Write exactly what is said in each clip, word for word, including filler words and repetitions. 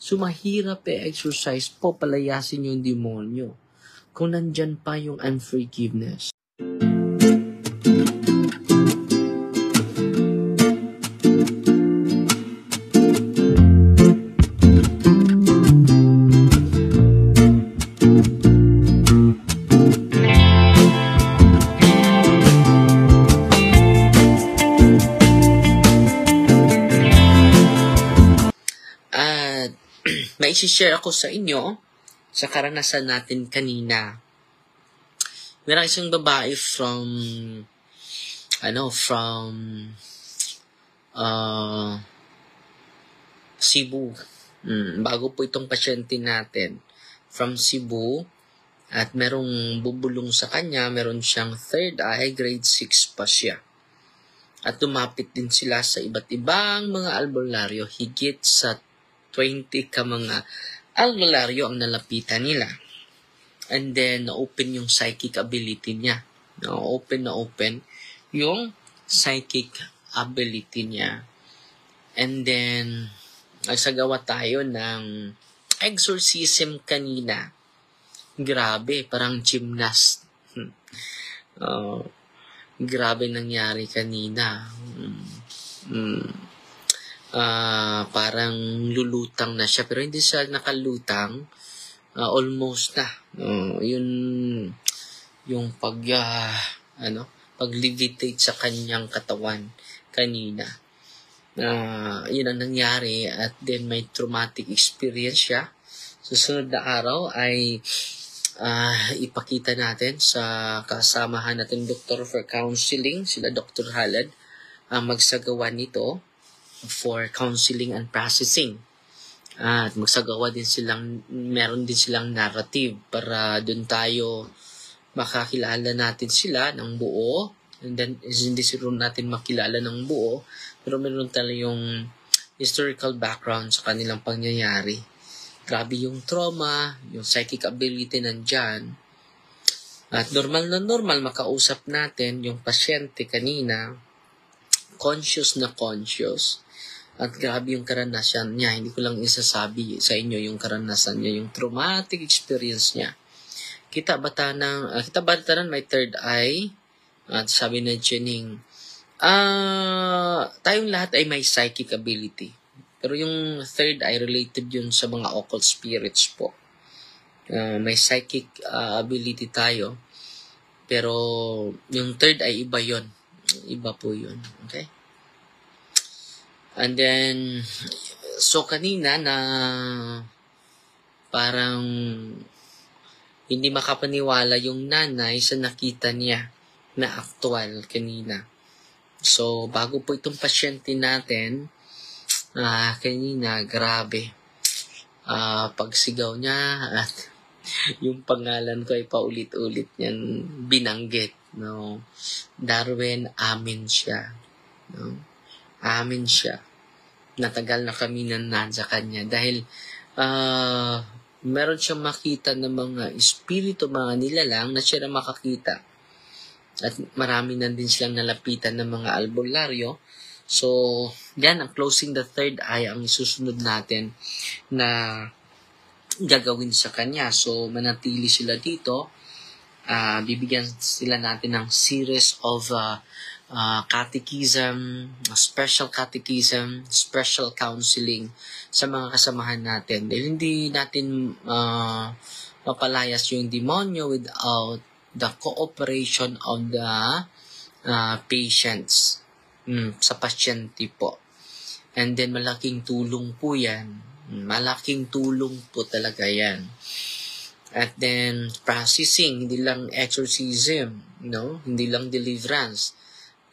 So, mahirap e-exercise po palayasin yung demonyo kung nandyan pa yung unforgiveness. I-share ako sa inyo sa karanasan natin kanina. Mayroong isang babae from ano, from uh, Cebu. Mm, bago po itong pasyente natin. From Cebu. At merong bubulong sa kanya. Meron siyang third eye. grade six pa siya. At lumapit din sila sa iba't ibang mga albularyo. Higit sa twenty ka mga albularyo ang nalapitan nila. And then, na-open yung psychic ability niya. Na-open na-open yung psychic ability niya. And then, nagsagawa tayo ng exorcism kanina. Grabe, parang gymnast. Oh, grabe nangyari kanina. Mm, mm. Uh, parang lulutang na siya pero hindi siya nakalutang, uh, almost na uh, yun yung pag uh, ano pag-levitate sa kanyang katawan kanina, uh, yun ang nangyari. At then may traumatic experience siya. Susunod na araw ay uh, ipakita natin sa kasamahan natin doctor for counseling, sila Doctor Halad ang uh, magsagawa nito for counseling and processing. At magsagawa din silang, meron din silang narrative para doon tayo makakilala natin sila ng buo. And then, hindi sila natin makilala ng buo, pero meron talaga yung historical background sa kanilang pangyayari. Grabe yung trauma, yung psychic ability nandyan. At normal na normal, makausap natin yung pasyente kanina, conscious na conscious. At grabe yung karanasan niya. Hindi ko lang isasabi sa inyo yung karanasan niya, yung traumatic experience niya. Kita bata ng, uh, kita bata ng may third eye. At sabi na Jening, ah, uh, tayong lahat ay may psychic ability. Pero yung third eye related yun sa mga occult spirits po. Uh, may psychic uh, ability tayo. Pero yung third eye iba yun. Iba po yun. Okay? And then, so kanina na parang hindi makapaniwala yung nanay sa nakita niya na aktual kanina. So, bago po itong pasyente natin, uh, kanina, grabe. Uh, pagsigaw niya at yung pangalan ko ay paulit-ulit niyan binanggit. No? Darwin, amin siya. No? Amin siya. Natagal na kami nandyan sa kanya. Dahil uh, meron siyang makita ng mga espiritu, mga nilalang na siya na makakita. At marami na din silang nalapitan ng mga albularyo. So, yan ang closing the third eye ang isusunod natin na gagawin sa kanya. So, manatili sila dito. Uh, bibigyan sila natin ng series of uh, Uh, catechism, special catechism, special counseling sa mga kasamahan natin. Dahil hindi natin uh, mapalayas yung demonyo without the cooperation of the uh, patients, mm, sa pasyente po. And then malaking tulong po yan. Malaking tulong po talaga yan. At then processing, hindi lang exorcism, no? Hindi lang deliverance,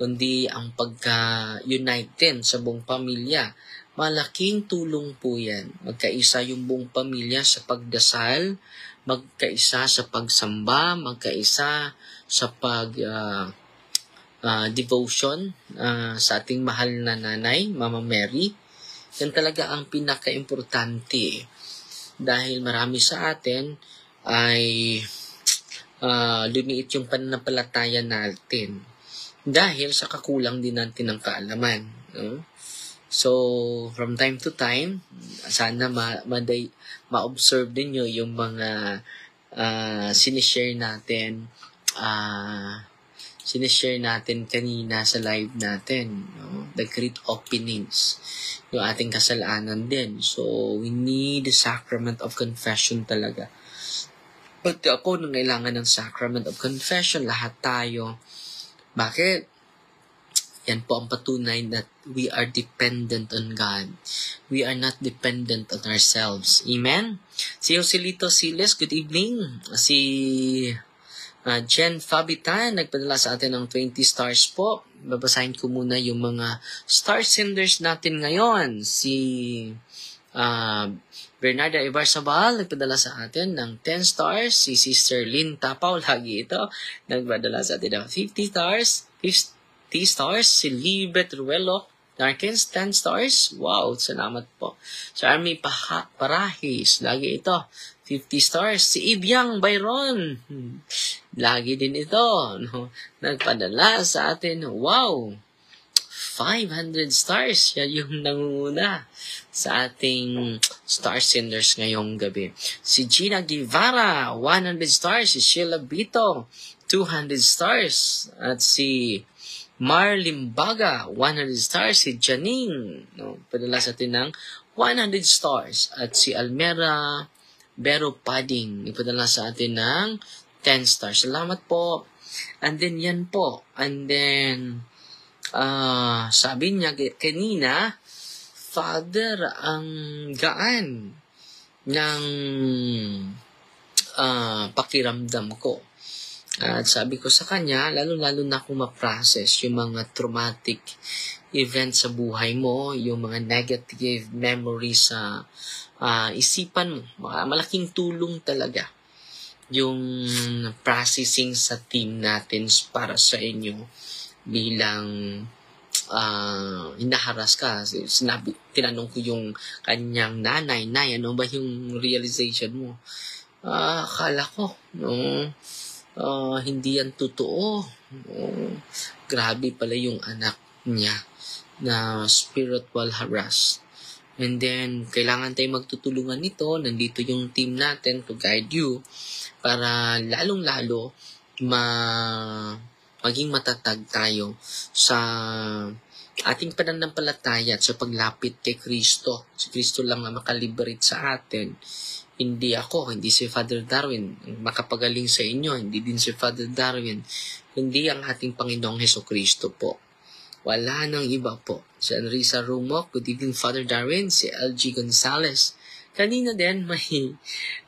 kundi ang pagka-unite din sa buong pamilya. Malaking tulong po yan. Magkaisa yung buong pamilya sa pagdasal, magkaisa sa pagsamba, magkaisa sa pag-devotion uh, uh, uh, sa ating mahal na nanay, Mama Mary. Yan talaga ang pinaka-importante. Dahil marami sa atin ay uh, lumiit yung pananampalataya natin. Dahil sa kakulang din natin ng kaalaman. No? So, from time to time, sana ma- ma- ma-observe ninyo yung mga uh, sinishare natin, uh, sinishare natin kanina sa live natin. No? The great openings. Yung ating kasalanan din. So, we need the sacrament of confession talaga. Pati ako, nangailangan ng sacrament of confession. Lahat tayo. Bakit? Yan po ang patunay that we are dependent on God. We are not dependent on ourselves. Amen? Si Joselito Siles, good evening. Si uh, Jen Fabitan, nagpadala sa atin ng twenty stars po. Babasahin ko muna yung mga star senders natin ngayon. Si uh, Bernarda Ibarzabal, nagpadala sa atin ng ten stars. Si Sister Lynn Tapaw, lagi ito, nagpadala sa atin ng fifty stars. fifty stars, si Libet Ruelo, Darkens, ten stars. Wow, salamat po. Si Army Paha, Parahis, lagi ito, fifty stars. Si Ibyang Byron, lagi din ito, no? Nagpadala sa atin, wow, five hundred stars. Yan yung nangunguna sa ating star senders ngayong gabi. Si Gina Guevara, one hundred stars. Si Sheila Bito, two hundred stars. At si Marlimbaga, one hundred stars. Si Janine, no, padala sa atin ng one hundred stars. At si Almera Vero Padding, ipadala sa atin ng ten stars. Salamat po. And then yan po. And then, uh, sabi niya kanina, Father, ang gaan ng uh, pakiramdam ko. At sabi ko sa kanya, lalo-lalo na kung ma-process yung mga traumatic events sa buhay mo, yung mga negative memories sa uh, isipan mo. Malaking tulong talaga yung processing sa team natin para sa inyo bilang uh, hinaharas ka. Sinabi, tinanong ko yung kanyang nanay, nay, ano ba yung realization mo? Ah, akala ko, no? Uh, hindi yan totoo. Uh, grabe pala yung anak niya na spiritual harassed. And then, kailangan tayo magtutulungan nito. Nandito yung team natin to guide you para lalong-lalo ma- maging matatag tayo sa ating pananampalataya at sa paglapit kay Kristo. Si Kristo lang na makalibrate sa atin. Hindi ako, hindi si Father Darwin makapagaling sa inyo, hindi din si Father Darwin, kundi ang ating Panginoong Heso Kristo po. Wala nang iba po. Si Enrisa Rumok, good evening Father Darwin. Si L G Gonzalez, kanina din may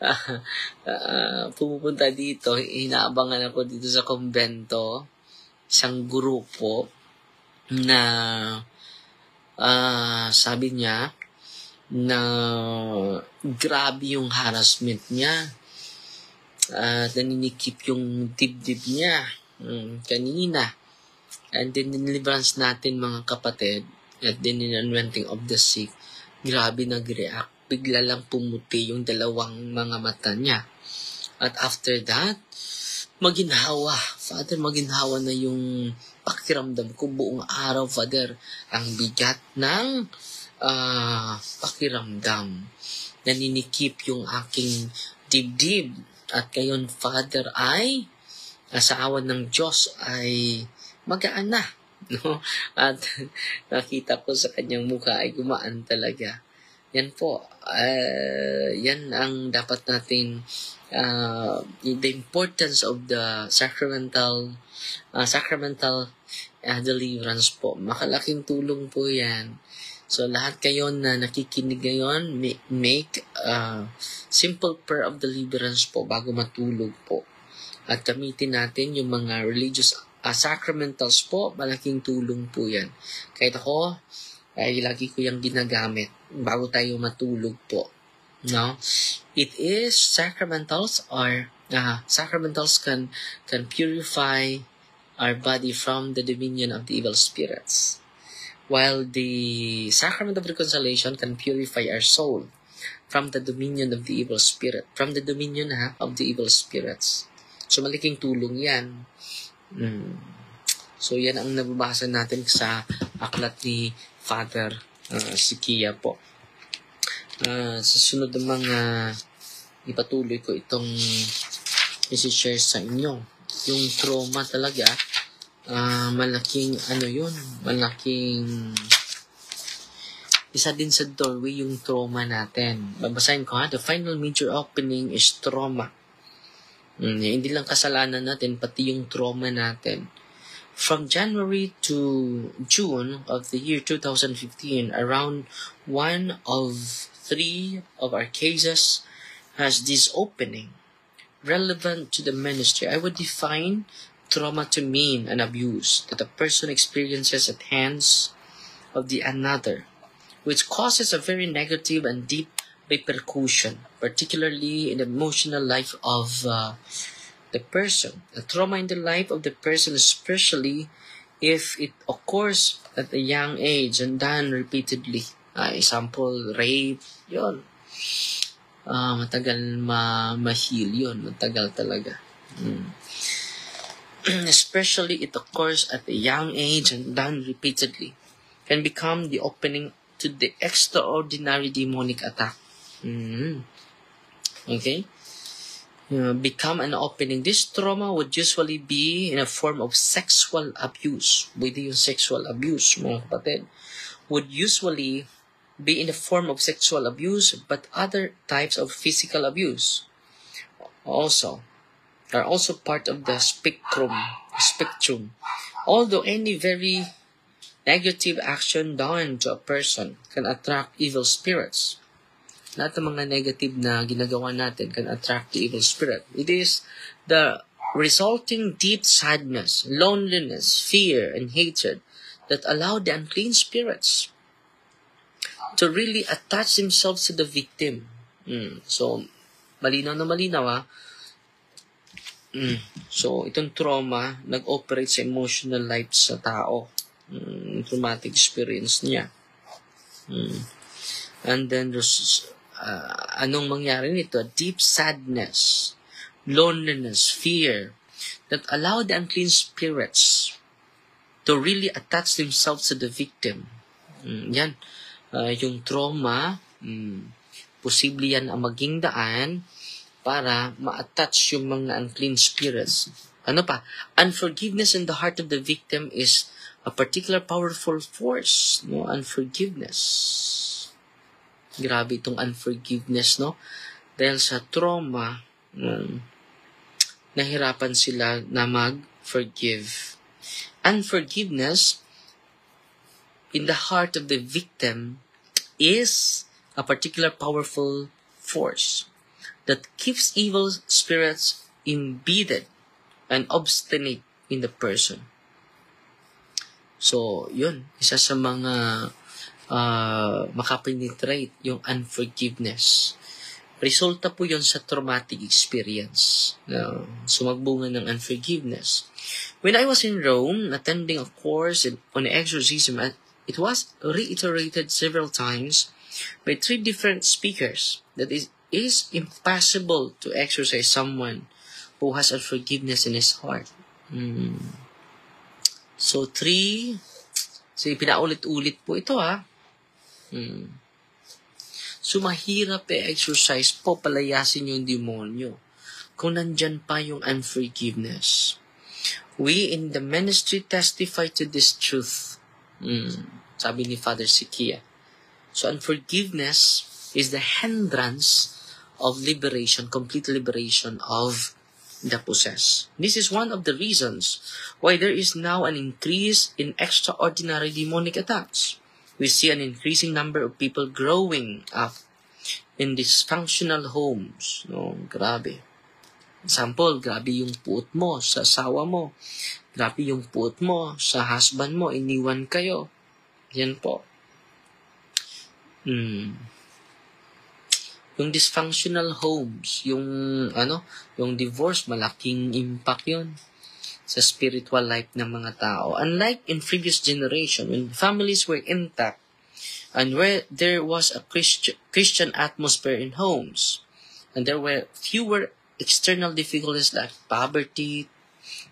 uh, uh, pumupunta dito, inaabangan ako dito sa kumbento, isang grupo na uh, sabi niya, na grabe yung harassment niya at uh, naninikip yung dibdib niya um, kanina. And then deliverance natin mga kapatid at then in anointing of the sick, grabe nag-react, bigla lang pumuti yung dalawang mga mata niya. At after that, maginhawa, Father, maginhawa na yung pakiramdam ko buong araw, Father, ang bigat ng Uh, pakiramdam. Naninikip yung aking dibdib. At ngayon, Father, ay sa awan ng Diyos ay magaan na. No? At nakita ko sa kanyang mukha ay gumaan talaga. Yan po. Uh, yan ang dapat natin uh, the importance of the sacramental uh, sacramental uh, deliverance po. Makalaking tulong po yan. So, lahat kayo na nakikinig ngayon, make a simple prayer of deliverance po bago matulog po. At gamitin natin yung mga religious uh, sacramentals po, malaking tulong po yan. Kahit ako, ay lagi ko yung ginagamit bago tayo matulog po. No? It is sacramentals or uh, sacramentals can, can purify our body from the dominion of the evil spirits, while the sacrament of reconciliation can purify our soul from the dominion of the evil spirit. From the dominion ha, of the evil spirits. So, malaking tulong yan. Mm. So, yan ang nababasa natin sa aklat ni Father uh, Syquia po. Uh, sa sunod ng mga ipatuloy ko itong isi-share sa inyo. Yung trauma talaga, uh, malaking ano yun, malaking isa din sa doorway yung trauma natin. Babasahin ko ha, the final major opening is trauma. Hmm, hindi lang kasalanan natin, pati yung trauma natin. From January to June of the year twenty fifteen, around one of three of our cases has this opening relevant to the ministry. I would define trauma to mean an abuse that a person experiences at hands of the another, which causes a very negative and deep repercussion, particularly in the emotional life of uh, the person. A trauma in the life of the person, especially if it occurs at a young age and done repeatedly. Uh, example, rape, yun. Uh, matagal ma- ma-heal yun. Matagal talaga. Mm. Especially it occurs at a young age and done repeatedly. Can become the opening to the extraordinary demonic attack. Mm-hmm. Okay? Uh, become an opening. This trauma would usually be in a form of sexual abuse. Pwede yung sexual abuse, mga kapatid. Would usually be in the form of sexual abuse, but other types of physical abuse also are also part of the spectrum. Spectrum. Although any very negative action done to a person can attract evil spirits. Lahat ng mga negative na ginagawa natin can attract the evil spirit. It is the resulting deep sadness, loneliness, fear, and hatred that allow the unclean spirits to really attach themselves to the victim. Mm. So, malinaw na malinaw ha. Mm. So, itong trauma nag-operate sa emotional life sa tao. Mm, traumatic experience niya. Mm. And then there's Uh, anong mangyari nito? A deep sadness, loneliness, fear that allow the unclean spirits to really attach themselves to the victim. Mm, yan. Uh, yung trauma, mm, posible yan ang maging daan para ma-attach yung mga unclean spirits. Ano pa? Unforgiveness in the heart of the victim is a particular powerful force. No? Unforgiveness. Grabe itong unforgiveness, no? Dahil sa trauma, um, nahirapan sila na mag-forgive. Unforgiveness in the heart of the victim is a particular powerful force that keeps evil spirits embedded and obstinate in the person. So, yun. Isa sa mga Uh, makapenetrate yung unforgiveness. Resulta po yun sa traumatic experience. Uh, sumagbunga ng unforgiveness. When I was in Rome, attending a course in, on exorcism, it was reiterated several times by three different speakers that it is impossible to exorcise someone who has unforgiveness in his heart. Mm. So, three, so, pinaulit-ulit po ito, ha. Hmm. So, mahirap e-exercise po palayasin yung demonyo kung nandyan pa yung unforgiveness. We in the ministry testify to this truth. Hmm. Sabi ni Father Syquia. So, unforgiveness is the hindrance of liberation, complete liberation of the possessed. This is one of the reasons why there is now an increase in extraordinary demonic attacks. We see an increasing number of people growing up in dysfunctional homes. No, grabe. Example, grabe yung puot mo sa asawa mo. Grabe yung puot mo sa husband mo. Iniwan kayo. Yan po. Hmm. Yung dysfunctional homes, yung, ano, yung divorce, malaking impact yun sa spiritual life ng mga tao. Unlike in previous generation, when families were intact and where there was a Christian, Christian atmosphere in homes, and there were fewer external difficulties like poverty,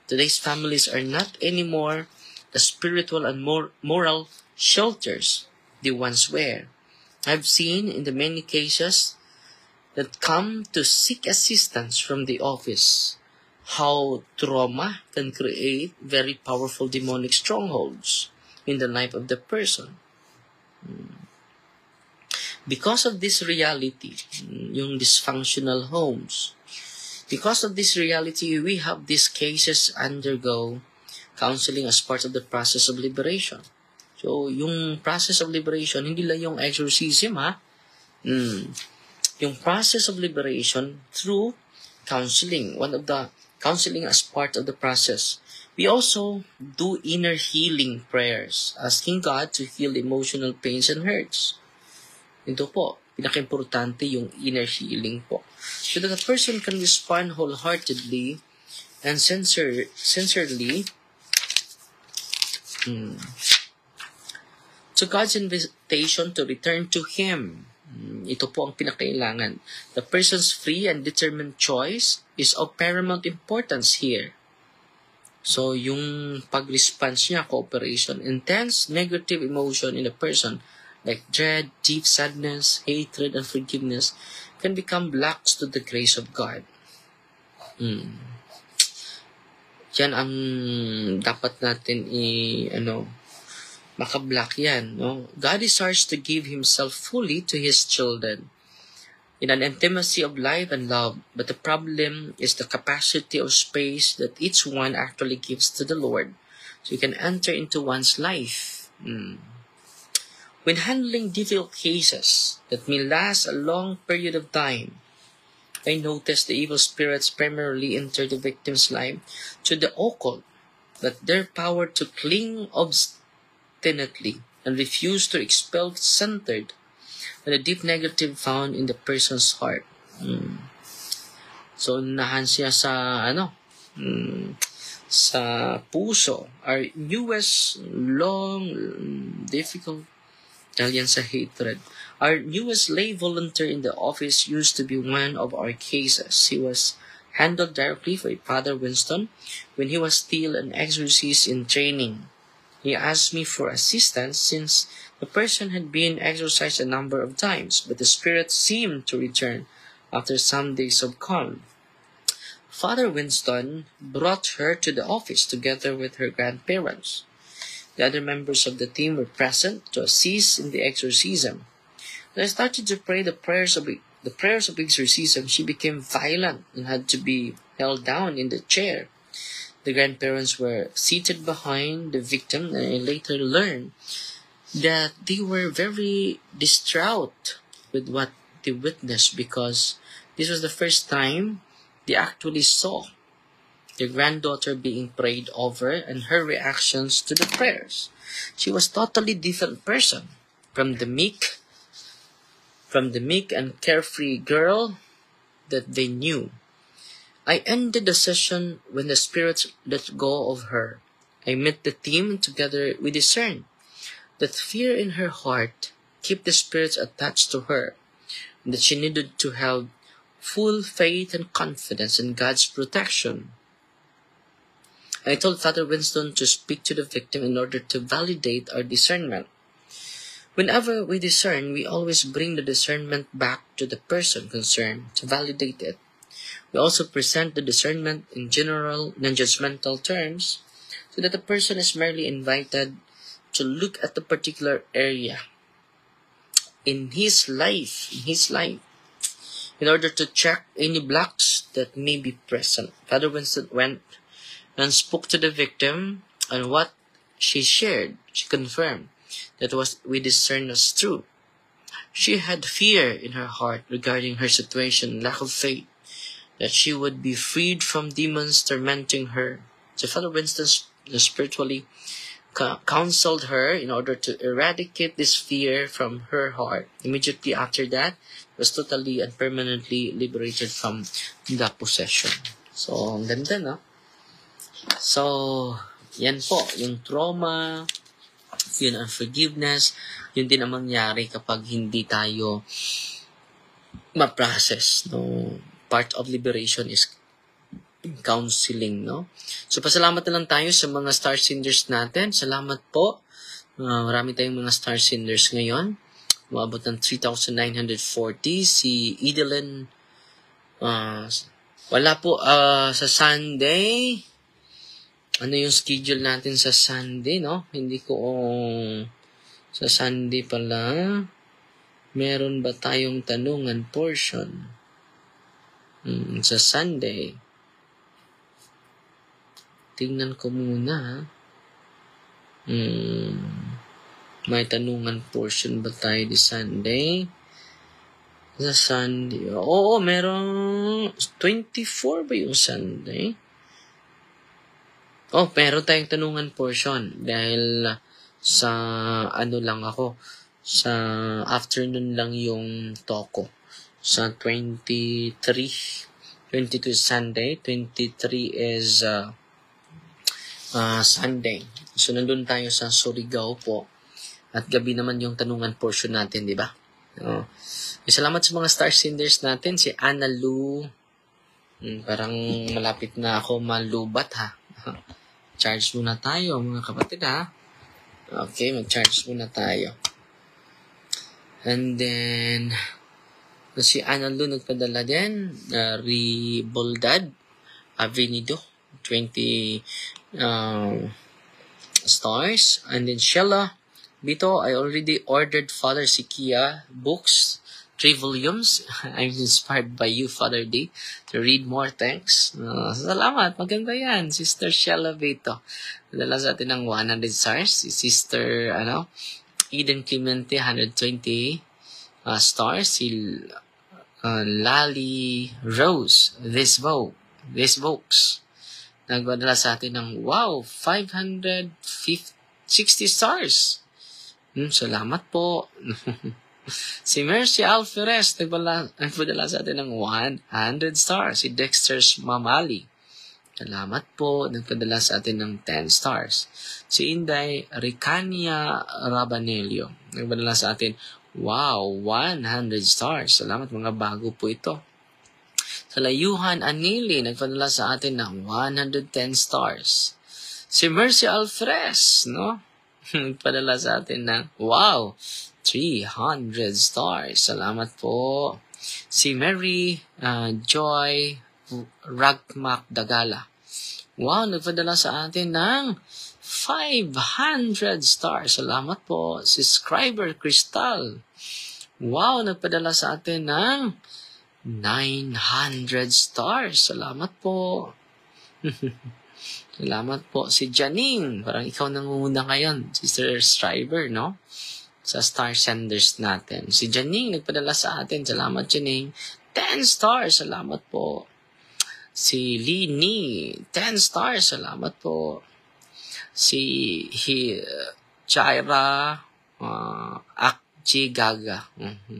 today's families are not anymore the spiritual and mor- moral shelters they once were. I've seen in the many cases that come to seek assistance from the office how trauma can create very powerful demonic strongholds in the life of the person. Because of this reality, yung dysfunctional homes, because of this reality, we have these cases undergo counseling as part of the process of liberation. So, yung process of liberation, hindi lang yung exorcism, ha? Mm. Yung process of liberation through counseling, one of the counseling as part of the process. We also do inner healing prayers, asking God to heal emotional pains and hurts. Ito po, pinaka-importante yung inner healing po. So that a person can respond wholeheartedly and sincere, sincerely mm. So God's invitation to return to Him. Ito po ang pinakailangan. The person's free and determined choice is of paramount importance here. So, yung pag-response niya, cooperation, intense negative emotion in a person, like dread, deep sadness, hatred, and unforgiveness, can become blocks to the grace of God. Hmm. Yan ang dapat natin i- ano... Makablock yan, no? God desires to give Himself fully to His children in an intimacy of life and love, but the problem is the capacity of space that each one actually gives to the Lord, so you can enter into one's life. Mm. When handling difficult cases that may last a long period of time, I noticed the evil spirits primarily enter the victim's life to the occult, but their power to cling obstinately and refuse to expel centered on the deep negative found in the person's heart. Mm. So, nahan siya sa, ano, mm, sa puso. Our newest, long, difficult, dahil yan sa hatred. Our newest lay volunteer in the office used to be one of our cases. He was handled directly by Father Winston when he was still an exorcist in training. He asked me for assistance since the person had been exorcised a number of times, but the spirit seemed to return after some days of calm. Father Winston brought her to the office together with her grandparents. The other members of the team were present to assist in the exorcism. When I started to pray the prayers of the prayers of exorcism, she became violent and had to be held down in the chair. The grandparents were seated behind the victim, and I later learned that they were very distraught with what they witnessed because this was the first time they actually saw their granddaughter being prayed over and her reactions to the prayers. She was a totally different person from the meek, from the meek and carefree girl that they knew. I ended the session when the spirits let go of her. I met the team and together we discerned that fear in her heart kept the spirits attached to her, and that she needed to have full faith and confidence in God's protection. I told Father Winston to speak to the victim in order to validate our discernment. Whenever we discern, we always bring the discernment back to the person concerned to validate it. We also present the discernment in general, non-judgmental terms so that the person is merely invited to look at the particular area in his life, in his life, in order to check any blocks that may be present. Father Winston went and spoke to the victim, and what she shared, she confirmed that what we discerned was true. She had fear in her heart regarding her situation, lack of faith that she would be freed from demons tormenting her. So Father Winston spiritually counseled her in order to eradicate this fear from her heart. Immediately after that, she was totally and permanently liberated from the possession. So, ang ganda, no? So, yan po, yung trauma, yun ang forgiveness, yun din ang mangyari kapag hindi tayo ma-process, no? Part of liberation is counseling, no? So, pasalamat na lang tayo sa mga star senders natin. Salamat po. Uh, marami tayong mga star senders ngayon. Umabot ng three thousand nine hundred forty. Si Edelyn, uh, wala po uh, sa Sunday. Ano yung schedule natin sa Sunday, no? Hindi ko... Um, sa Sunday pala, meron ba tayong tanungan portion? Hmm, sa Sunday. Tingnan ko muna. Hmm, may tanungan portion ba tayo di Sunday? Sa Sunday. Oo, merong twenty-four ba yung Sunday? Oh, meron tayong tanungan portion dahil sa ano lang ako, sa afternoon lang yung toko. Sa twenty-three, twenty-two is Sunday, twenty-three is uh, uh, Sunday. So, nandun tayo sa Surigao po. At gabi naman yung tanungan portion natin, di ba? Oh. Salamat sa mga star senders natin. Si Anna Lu, hmm, parang malapit na ako malubat, ha? Charge muna tayo, mga kapatid, ha? Okay, mag-charge muna tayo. And then, si Anna Lu nagpadala din, uh, Riboldad Avenido, twenty um, stars. And then Sheila, Bito, I already ordered Father Syquia books, three volumes. I'm inspired by you, Father D, to read more. Thanks. Uh, salamat. Maganda yan, Sister Shella Vito. Dala sa atin ng one hundred stars. Si Sister ano, Eden Clemente, one hundred twenty uh, stars. Si uh, Lali Rose, this book, this books. Nagpadala sa atin ng, wow, five hundred sixty stars. Hmm, salamat po. Si Mercy Alferez, nagpadala sa atin ng one hundred stars. Si Dexter's Mamali, salamat po, nagpadala sa atin ng ten stars. Si Inday Ricania Rabanelio, nagpadala sa atin, wow, one hundred stars. Salamat, mga bago po ito. Sa Layuhan Anili, nagpadala sa atin ng one hundred ten stars. Si Mercy Alferez, no? Nagpadala sa atin ng, wow, three hundred stars. Salamat po. Si Mary uh, Joy Ragmak Dagala, wow, nagpadala sa atin ng five hundred stars. Salamat po. Si Scriber Crystal, wow, nagpadala sa atin ng nine hundred stars. Salamat po. Salamat po. Si Janine, parang ikaw nangunguna ngayon, Sister Scriber, no? Sa star senders natin. Si Janine, nagpadala sa atin. Salamat, Janine. ten stars. Salamat po. Si Lini, ten stars. Salamat po. Si He, uh, Chaira uh, Akjigaga. Mm-hmm.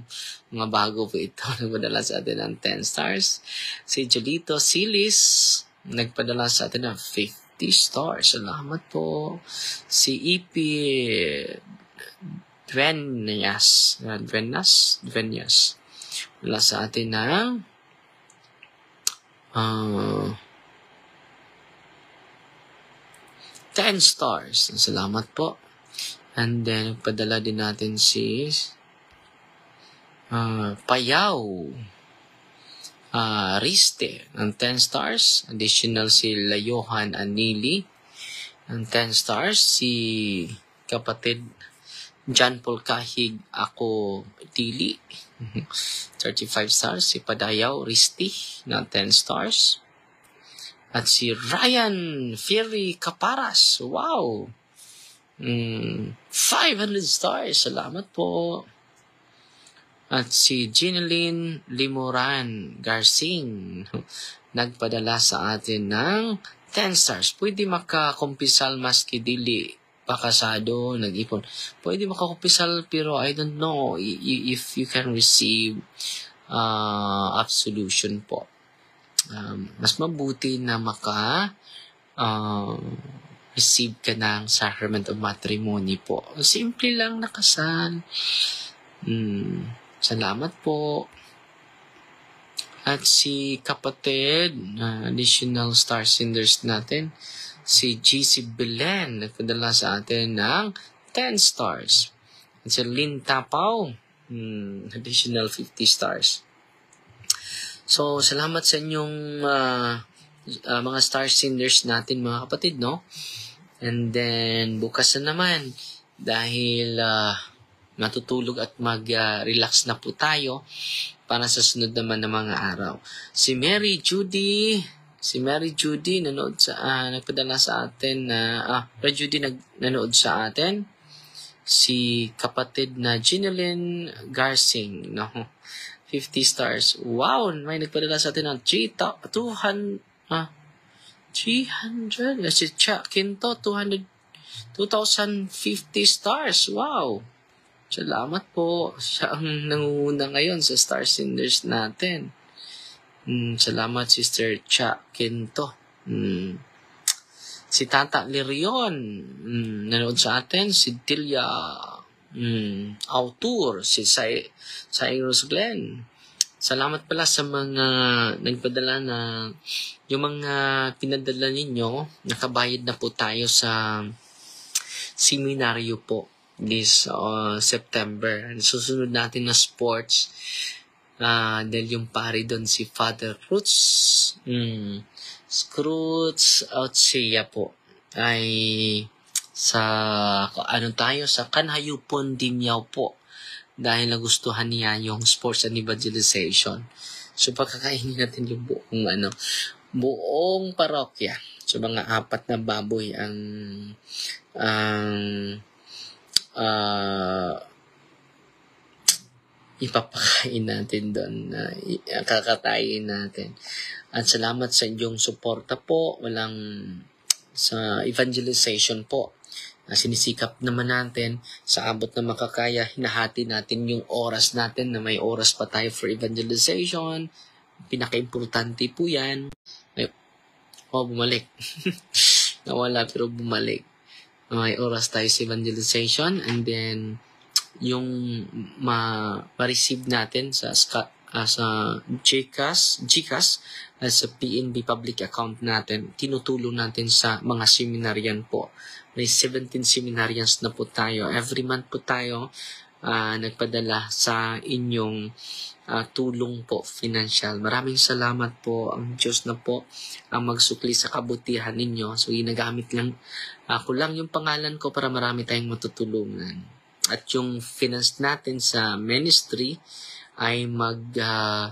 Mga bago po ito. Nagpadala sa atin ng ten stars. Si Jolito Silis, nagpadala sa atin ng fifty stars. Salamat po. Si Ipi Dwenas, Dwenas, Dwenas, wala sa atin ng uh, ten stars. Salamat po. And then, nagpadala din natin si uh, Payaw uh, Riste ng ten stars. Additional si Layohan Anili ng ten stars. Si kapatid John Paul Kahig Ako Tili, thirty-five stars. Si Padayaw Risti na ten stars. At si Ryan Ferry Caparas, wow, mm, five hundred stars. Salamat po. At si Jeneline Limuran Garcing, nagpadala sa atin ng ten stars. Pwede makakumpisal maski dili pakasado, nag-ipon. Pwede makakupisal, pero I don't know if you can receive uh, absolution po. Um, mas mabuti na maka uh, receive ka ng sacrament of matrimony po. Simple lang nakasal. Mm, salamat po. At si kapatid, uh, additional star senders natin, si G C Belen, nagpadala sa atin ng ten stars. And si Lynn Tapaw, hmm, additional fifty stars. So, salamat sa inyong uh, uh, mga star senders natin, mga kapatid, no? And then, bukas na naman, dahil uh, matutulog at mag-relax uh, na po tayo para sa sunod naman ng mga araw. Si Mary Judy, si Mary Judy nanood sa uh, nagpadala sa atin na uh, ah, Mary Judy nag, nanood sa atin. Si kapatid na Ginelyn Garsing, no. fifty stars. Wow, may nagpadala sa atin ng three thousand two hundred. Let's check Kinto two hundred two thousand fifty stars. Wow. Salamat po. Siya ang nangunguna ngayon sa star senders natin. Mm, salamat, Sister Cha Kinto. Mm. Si Tata Lirion, mm, nanood sa atin. Si Tilia mm, Autur. Si Cyrus Glenn. Salamat pala sa mga nagpadala na yung mga pinadala ninyo. Nakabayad na po tayo sa seminaryo po this uh, September. And susunod natin na sports uh, dahil yung pari doon si Father Cruz mm, Cruz out siya po ay sa ano tayo sa Kanhayupon Dimyaw po dahil nagustuhan niya yung sports and evangelization. So pagkakainin natin yung buong ano buong parokya. So mga apat na baboy ang ang Uh, ipapakain natin doon, uh, kakatayin natin. At salamat sa inyong suporta po, walang sa evangelization po. Uh, sinisikap naman natin sa abot na makakaya, hinahati natin yung oras natin na may oras pa tayo for evangelization. Pinaka-importante po yan. Ay, oh, bumalik. Nawala pero bumalik. May oras tayo sa evangelization and then yung ma-receive natin sa uh, sa GCash, GCash as a P N B public account natin, tinutulong natin sa mga seminarian po. May seventeen seminarians na po tayo. Every month po tayo uh, nagpadala sa inyong uh, tulong po, financial. Maraming salamat po. Ang Diyos na po ang magsukli sa kabutihan ninyo. So, ginagamit lang ako lang yung pangalan ko para marami tayong matutulungan. At yung finance natin sa ministry ay mag uh,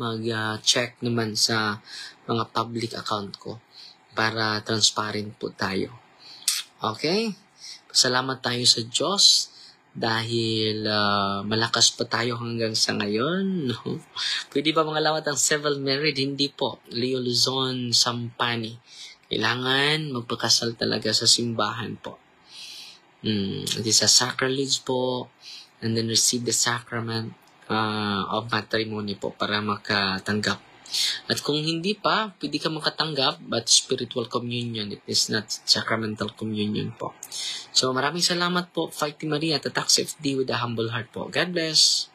mag uh, check naman sa mga public account ko para transparent po tayo. Okay? Salamat tayo sa Diyos dahil uh, malakas pa tayo hanggang sa ngayon. No? Pwede ba mangalawat ang civil marriage? Hindi po. Leo Luzon Sampani. Kailangan magpakasal talaga sa simbahan po. Mm, it is a sacrilege po. And then receive the sacrament uh, of matrimony po para makatanggap. At kung hindi pa, pwede ka makatanggap, but spiritual communion, it is not sacramental communion po. So maraming salamat po, Fighting Maria, at Tax F D with a humble heart po. God bless!